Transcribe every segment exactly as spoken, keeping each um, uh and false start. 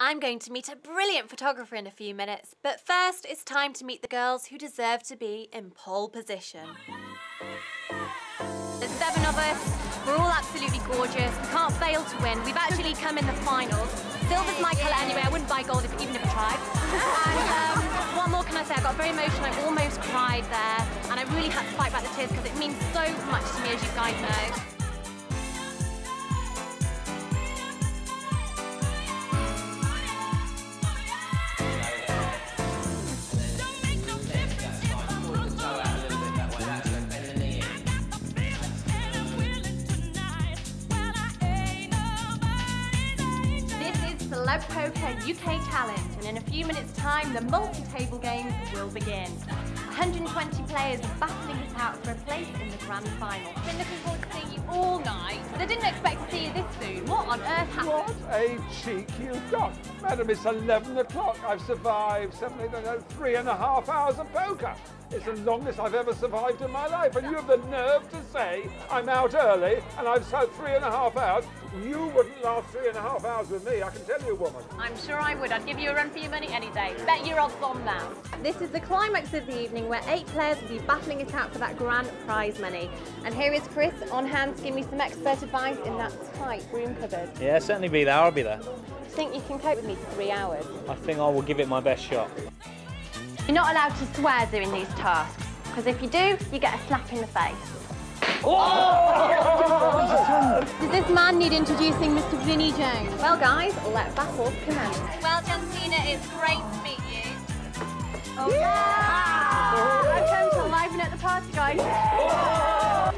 I'm going to meet a brilliant photographer in a few minutes, but first it's time to meet the girls who deserve to be in pole position. There's seven of us, we're all absolutely gorgeous, we can't fail to win. We've actually come in the finals. Silver's my colour anyway, I wouldn't buy gold if, even if I tried. And um, what more can I say? I got very emotional, I almost cried there, and I really had to fight back the tears because it means so much to me, as you guys know. Poker U K Challenge, and in a few minutes' time the multi-table games will begin. one hundred and twenty players are battling it out for a place in the grand final. I've been looking forward to seeing you all night, but I didn't expect to see you this soon. What on earth happened? What a cheek you've got. Madam, it's eleven o'clock. I've survived seven, eight, nine, three and a half hours of poker. It's the longest I've ever survived in my life, and you have the nerve to say I'm out early and I've sat three and a half hours. You wouldn't last three and a half hours with me, I can tell you, woman. I'm sure I would. I'd give you a run for your money any day. Bet your odds on that. This is the climax of the evening where eight players will be battling it out for that grand prize money. And here is Chris on hand to give me some expert advice in that tight room cupboard. Yeah, certainly be there. I'll be there. Do you think you can cope with me for three hours? I think I will give it my best shot. You're not allowed to swear doing these tasks, because if you do, you get a slap in the face. Oh! Does this man need introducing, Mister Vinny Jones? Well, guys, let battle commence. Well done, Tina. It's great to meet you. Oh, yeah! Yeah. I've come to liven at the party, guys. Oh.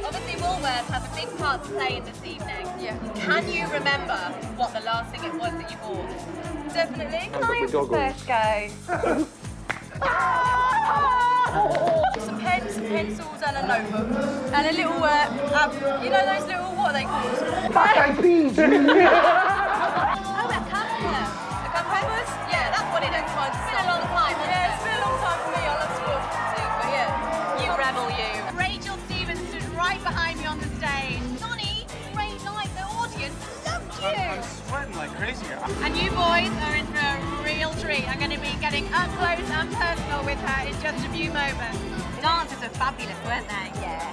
Obviously, Woolworths have a big part to play in this evening. Yeah. Can you remember what the last thing it was that you bought? Definitely. Nice first go. Some pens, some pencils and a notebook. And a little, uh, um, you know those little, what are they called? Black-eyed peas! Oh, a cucumber. A cucumber? Yeah, that's what it is. It's been a long time. Yeah, it's been a long time for me. I love school too, but yeah. You rebel, you. Rachel Stevens stood right behind me on the stage. Johnny, great night. The audience loved you. I'm sweating like crazy. And you boys are in for a real treat. I'm going to be getting up close and personal with her in just a few moments. The dancers were fabulous, weren't they? Yeah.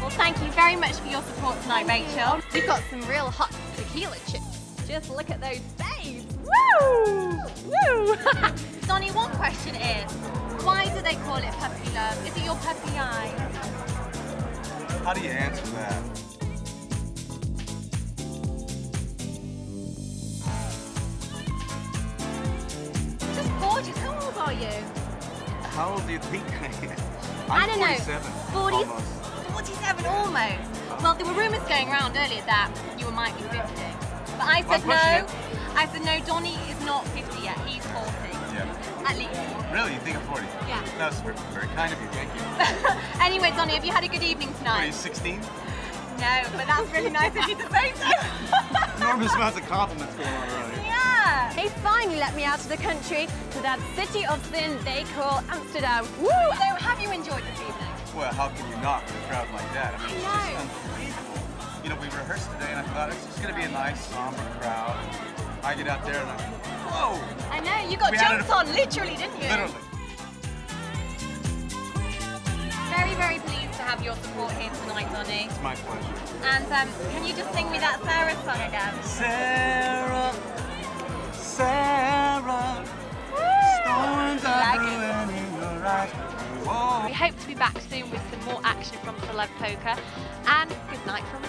Well, thank you very much for your support tonight, Rachel. We've got some real hot tequila chips. Just look at those babes. Woo! Woo! Donnie, one question is, why do they call it puppy love? Is it your puppy eyes? How do you answer that? How old are you? How old do you think I am? I'm I don't forty-seven, know. forty, almost. forty-seven, almost. Well, there were rumours going around earlier that you might be fifty. But I said no. I said no, Donnie is not fifty yet. He's forty. Yeah. At least. Really? You think I'm forty? Yeah. That was very, very kind of you. Thank you. Anyway, Donnie, have you had a good evening tonight? Are you sixteen? No, but that's really nice of you to say so. Enormous amounts of compliments going on earlier. They finally let me out of the country to that city of sin they call Amsterdam. Woo! So, have you enjoyed this evening? Well, how can you not with a crowd like that? I mean, I it's know. just unbelievable. You know, we rehearsed today and I thought it's just going to be a nice, somber crowd. I get out there and I'm, whoa! I know, you got we jumped on, literally, didn't you? Literally. Very, very pleased to have your support here tonight, Donnie. It's my pleasure. And um, can you just sing me that Sarah song again? Sarah. Sarah, storms are brewing in your eyes. We hope to be back soon with some more action from Celeb Poker, and good night from